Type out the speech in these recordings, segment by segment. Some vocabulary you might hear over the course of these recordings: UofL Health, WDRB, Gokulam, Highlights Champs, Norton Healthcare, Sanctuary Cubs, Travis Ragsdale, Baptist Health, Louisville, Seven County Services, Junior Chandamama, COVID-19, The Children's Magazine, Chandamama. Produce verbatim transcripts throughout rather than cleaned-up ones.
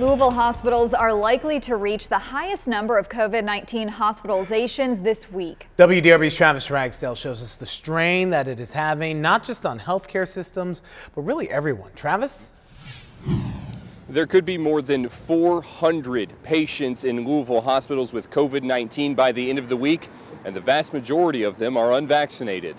Louisville hospitals are likely to reach the highest number of COVID nineteen hospitalizations this week. W D R B's Travis Ragsdale shows us the strain that it is having, not just on healthcare systems, but really everyone. Travis? There could be more than four hundred patients in Louisville hospitals with COVID nineteen by the end of the week, and the vast majority of them are unvaccinated.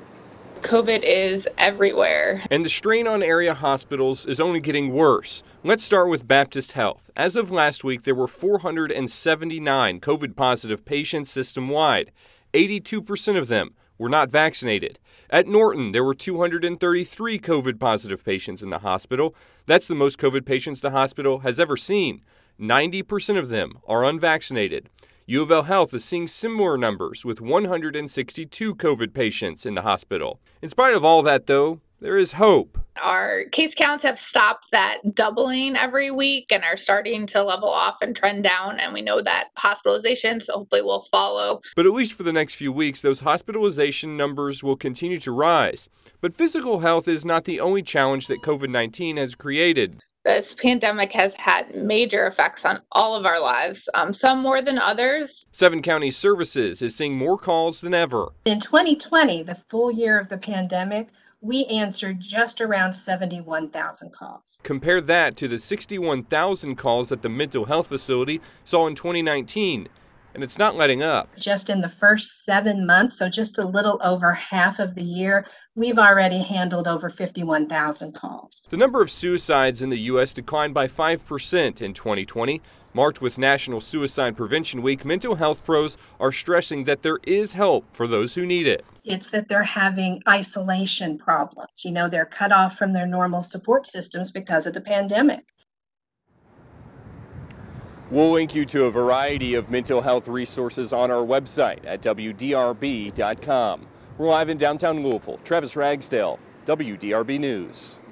COVID is everywhere. And the strain on area hospitals is only getting worse. Let's start with Baptist Health. As of last week, there were four hundred seventy-nine COVID-positive patients system-wide. eighty-two percent of them were not vaccinated. At Norton, there were two hundred thirty-three COVID-positive patients in the hospital. That's the most COVID patients the hospital has ever seen. ninety percent of them are unvaccinated. UofL Health is seeing similar numbers with one hundred sixty-two COVID patients in the hospital. In spite of all that, though, there is hope. Our case counts have stopped that doubling every week and are starting to level off and trend down, and we know that hospitalizations hopefully will follow. But at least for the next few weeks, those hospitalization numbers will continue to rise. But physical health is not the only challenge that COVID nineteen has created. This pandemic has had major effects on all of our lives, um, some more than others. Seven County Services is seeing more calls than ever. In twenty twenty, the full year of the pandemic, we answered just around seventy-one thousand calls. Compare that to the sixty-one thousand calls that the mental health facility saw in twenty nineteen, and it's not letting up. Just in the first seven months, so just a little over half of the year, we've already handled over fifty-one thousand calls. The number of suicides in the U S declined by five percent in twenty twenty. Marked with National Suicide Prevention Week, mental health pros are stressing that there is help for those who need it. It's that they're having isolation problems. You know, they're cut off from their normal support systems because of the pandemic. We'll link you to a variety of mental health resources on our website at W D R B dot com. We're live in downtown Louisville. Travis Ragsdale, W D R B News.